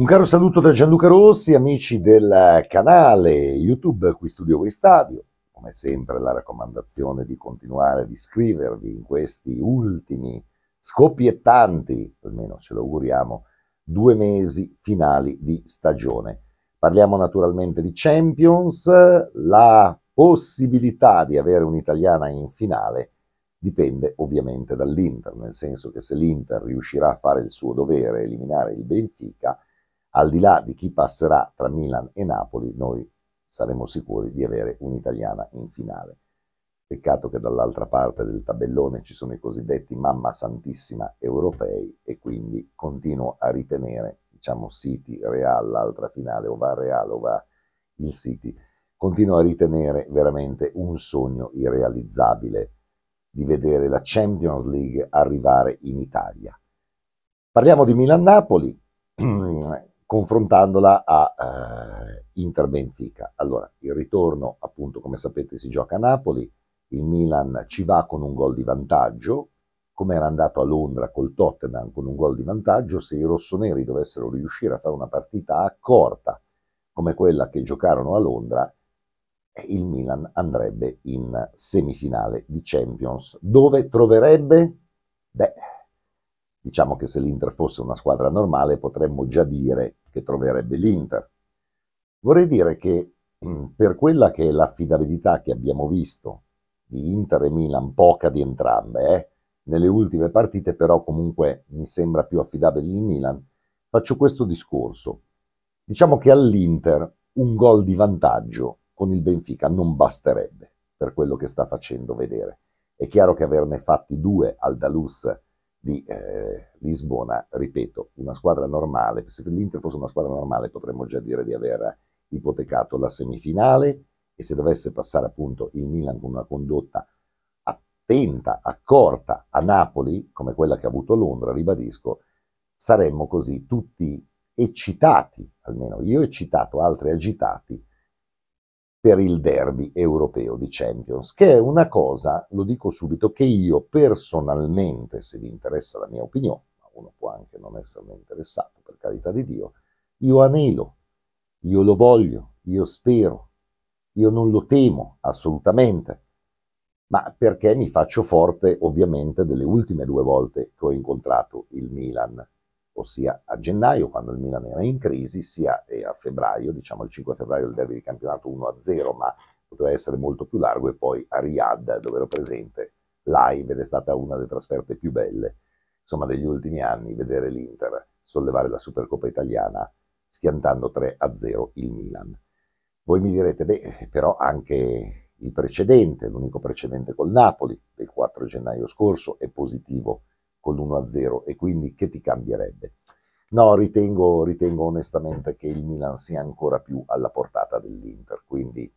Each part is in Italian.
Un caro saluto da Gianluca Rossi, amici del canale YouTube Qui Studio a Voi Stadio. Come sempre la raccomandazione di continuare ad iscrivervi in questi ultimi scoppiettanti, almeno ce lo auguriamo, 2 mesi finali di stagione. Parliamo naturalmente di Champions, la possibilità di avere un'italiana in finale dipende ovviamente dall'Inter, nel senso che se l'Inter riuscirà a fare il suo dovere, eliminare il Benfica, al di là di chi passerà tra Milan e Napoli, noi saremo sicuri di avere un'italiana in finale. Peccato che dall'altra parte del tabellone ci sono i cosiddetti mamma santissima europei e quindi continuo a ritenere, diciamo City, Real, l'altra finale, o va Real o va il City, continuo a ritenere veramente un sogno irrealizzabile di vedere la Champions League arrivare in Italia. Parliamo di Milan-Napoli, confrontandola a Inter-Benfica. Allora, il ritorno, appunto, come sapete, si gioca a Napoli, il Milan ci va con un gol di vantaggio, come era andato a Londra col Tottenham con un gol di vantaggio. Se i rossoneri dovessero riuscire a fare una partita accorta come quella che giocarono a Londra, il Milan andrebbe in semifinale di Champions, dove troverebbe? Beh, diciamo che se l'Inter fosse una squadra normale potremmo già dire che troverebbe l'Inter. Vorrei dire che per quella che è l'affidabilità che abbiamo visto di Inter e Milan, poca di entrambe, nelle ultime partite, però comunque mi sembra più affidabile il Milan, faccio questo discorso. Diciamo che all'Inter un gol di vantaggio con il Benfica non basterebbe per quello che sta facendo vedere. È chiaro che averne fatti 2 al Dalus di Lisbona, ripeto, una squadra normale, se l'Inter fosse una squadra normale potremmo già dire di aver ipotecato la semifinale, e se dovesse passare appunto il Milan con una condotta attenta, accorta a Napoli, come quella che ha avuto Londra, ribadisco, saremmo così tutti eccitati, almeno io eccitato, altri agitati, per il derby europeo di Champions, che è una cosa, lo dico subito, che io personalmente, se vi interessa la mia opinione, ma uno può anche non esserne interessato, per carità di Dio, io anelo, io lo voglio, io spero, io non lo temo assolutamente, ma perché mi faccio forte ovviamente delle ultime 2 volte che ho incontrato il Milan, ossia a gennaio quando il Milan era in crisi, sia a febbraio, diciamo il 5 febbraio il derby di campionato 1-0, ma poteva essere molto più largo, e poi a Riyadh dove ero presente live ed è stata una delle trasferte più belle, insomma, degli ultimi anni, vedere l'Inter sollevare la Supercoppa Italiana schiantando 3-0 il Milan. Voi mi direte, beh, però anche il precedente, l'unico precedente col Napoli del 4 gennaio scorso è positivo, con l'1-0, e quindi che ti cambierebbe? No, ritengo onestamente che il Milan sia ancora più alla portata dell'Inter, quindi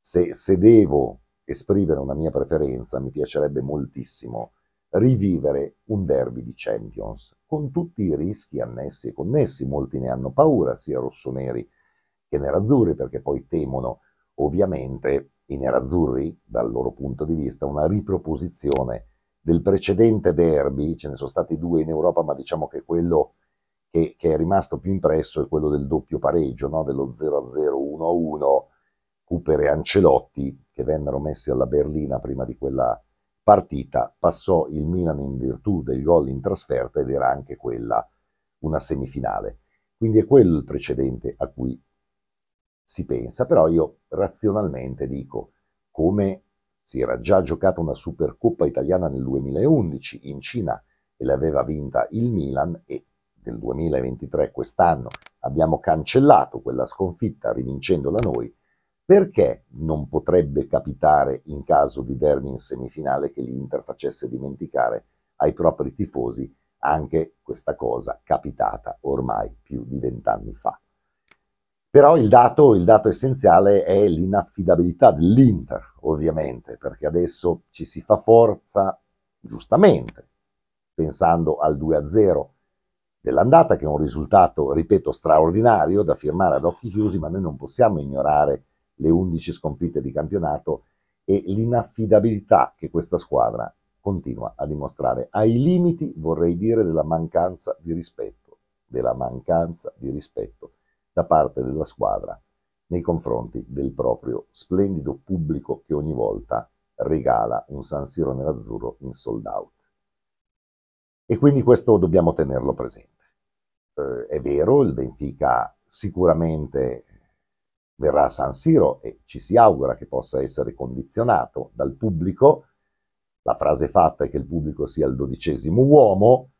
se devo esprimere una mia preferenza, mi piacerebbe moltissimo rivivere un derby di Champions, con tutti i rischi annessi e connessi, molti ne hanno paura, sia rossoneri che nerazzurri, perché poi temono ovviamente i nerazzurri, dal loro punto di vista, una riproposizione del precedente derby. Ce ne sono stati 2 in Europa, ma diciamo che quello che è rimasto più impresso è quello del doppio pareggio, no? Dello 0-0, 1-1, Cooper e Ancelotti, che vennero messi alla berlina prima di quella partita. Passò il Milan in virtù del gol in trasferta, ed era anche quella una semifinale. Quindi è quello il precedente a cui si pensa, però io razionalmente dico, come si era già giocata una Supercoppa Italiana nel 2011 in Cina e l'aveva vinta il Milan, e nel 2023, quest'anno, abbiamo cancellato quella sconfitta rivincendola noi, perché non potrebbe capitare in caso di derby in semifinale che l'Inter facesse dimenticare ai propri tifosi anche questa cosa capitata ormai più di 20 anni fa. Però il dato essenziale è l'inaffidabilità dell'Inter, ovviamente, perché adesso ci si fa forza, giustamente, pensando al 2-0 dell'andata, che è un risultato, ripeto, straordinario, da firmare ad occhi chiusi, ma noi non possiamo ignorare le 11 sconfitte di campionato e l'inaffidabilità che questa squadra continua a dimostrare, ai limiti, vorrei dire, della mancanza di rispetto della mancanza di rispetto da parte della squadra nei confronti del proprio splendido pubblico che ogni volta regala un San Siro nerazzurro in sold out. E quindi questo dobbiamo tenerlo presente. È vero, il Benfica sicuramente verrà a San Siro e ci si augura che possa essere condizionato dal pubblico. La frase fatta è che il pubblico sia il 12° uomo.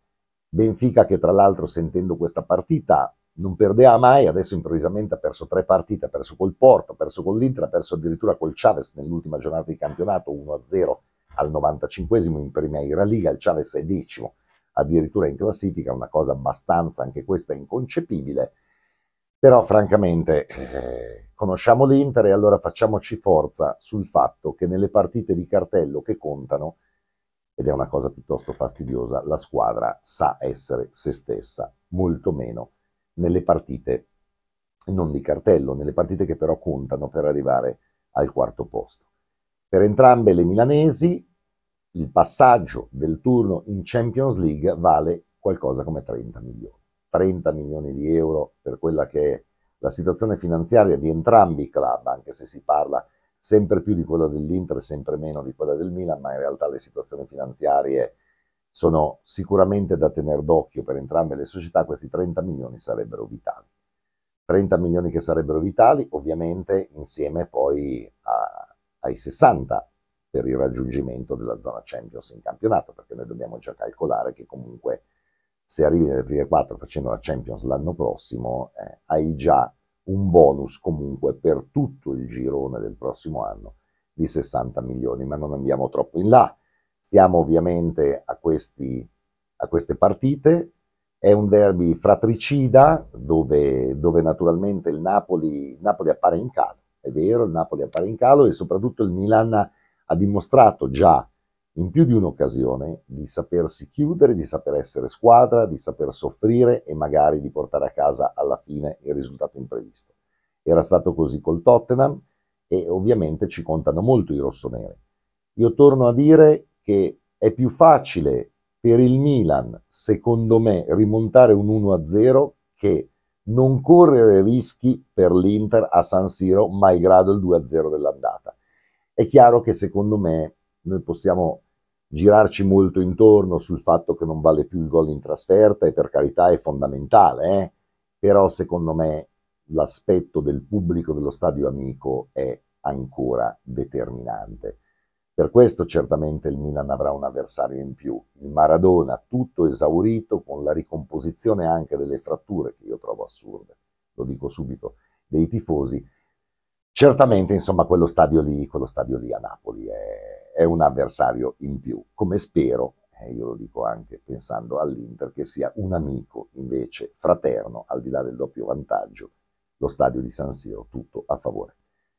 Benfica che tra l'altro, sentendo questa partita, non perdeva mai, adesso improvvisamente ha perso 3 partite, ha perso col Porto, ha perso con l'Inter, ha perso addirittura col Chavez nell'ultima giornata di campionato, 1-0 al 95° in Primera Liga, il Chavez è 10° addirittura in classifica, una cosa abbastanza anche questa inconcepibile, però francamente conosciamo l'Inter e allora facciamoci forza sul fatto che nelle partite di cartello che contano, ed è una cosa piuttosto fastidiosa, la squadra sa essere se stessa, molto meno nelle partite non di cartello, nelle partite che però contano per arrivare al 4° posto. Per entrambe le milanesi il passaggio del turno in Champions League vale qualcosa come 30 milioni. 30 milioni di euro per quella che è la situazione finanziaria di entrambi i club, anche se si parla sempre più di quella dell'Inter, sempre meno di quella del Milan, ma in realtà le situazioni finanziarie sono sicuramente da tener d'occhio per entrambe le società. Questi 30 milioni sarebbero vitali. 30 milioni che sarebbero vitali, ovviamente insieme poi ai 60 per il raggiungimento della zona Champions in campionato, perché noi dobbiamo già calcolare che comunque se arrivi nelle prime 4 facendo la Champions l'anno prossimo, hai già un bonus comunque per tutto il girone del prossimo anno di 60 milioni, ma non andiamo troppo in là. Stiamo ovviamente a queste partite, è un derby fratricida dove naturalmente il Napoli appare in calo, è vero, il Napoli appare in calo e soprattutto il Milan ha dimostrato già in più di un'occasione di sapersi chiudere, di saper essere squadra, di saper soffrire e magari di portare a casa alla fine il risultato imprevisto. Era stato così col Tottenham e ovviamente ci contano molto i rossoneri. Io torno a dire che è più facile per il Milan, secondo me, rimontare un 1-0 che non correre rischi per l'Inter a San Siro, malgrado il 2-0 dell'andata. È chiaro che secondo me noi possiamo girarci molto intorno sul fatto che non vale più il gol in trasferta e per carità è fondamentale, però secondo me l'aspetto del pubblico dello stadio amico è ancora determinante. Per questo certamente il Milan avrà un avversario in più, il Maradona tutto esaurito con la ricomposizione anche delle fratture, che io trovo assurde, lo dico subito, dei tifosi. Certamente insomma quello stadio lì a Napoli è un avversario in più, come spero, io lo dico anche pensando all'Inter, che sia un amico invece fraterno, al di là del doppio vantaggio, lo stadio di San Siro, tutto a favore.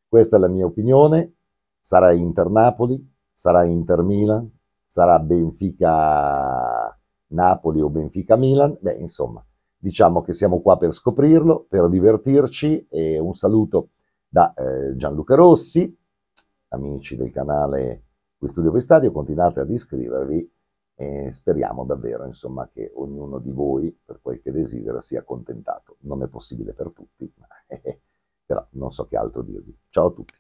Questa è la mia opinione. Sarà Inter-Napoli, sarà Inter-Milan, sarà Benfica-Napoli o Benfica-Milan? Beh, insomma, diciamo che siamo qua per scoprirlo, per divertirci, e un saluto da Gianluca Rossi. Amici del canale Qui Studio a Voi Stadio, continuate ad iscrivervi e speriamo davvero, insomma, che ognuno di voi, per quel che desidera, sia accontentato. Non è possibile per tutti, però non so che altro dirvi. Ciao a tutti.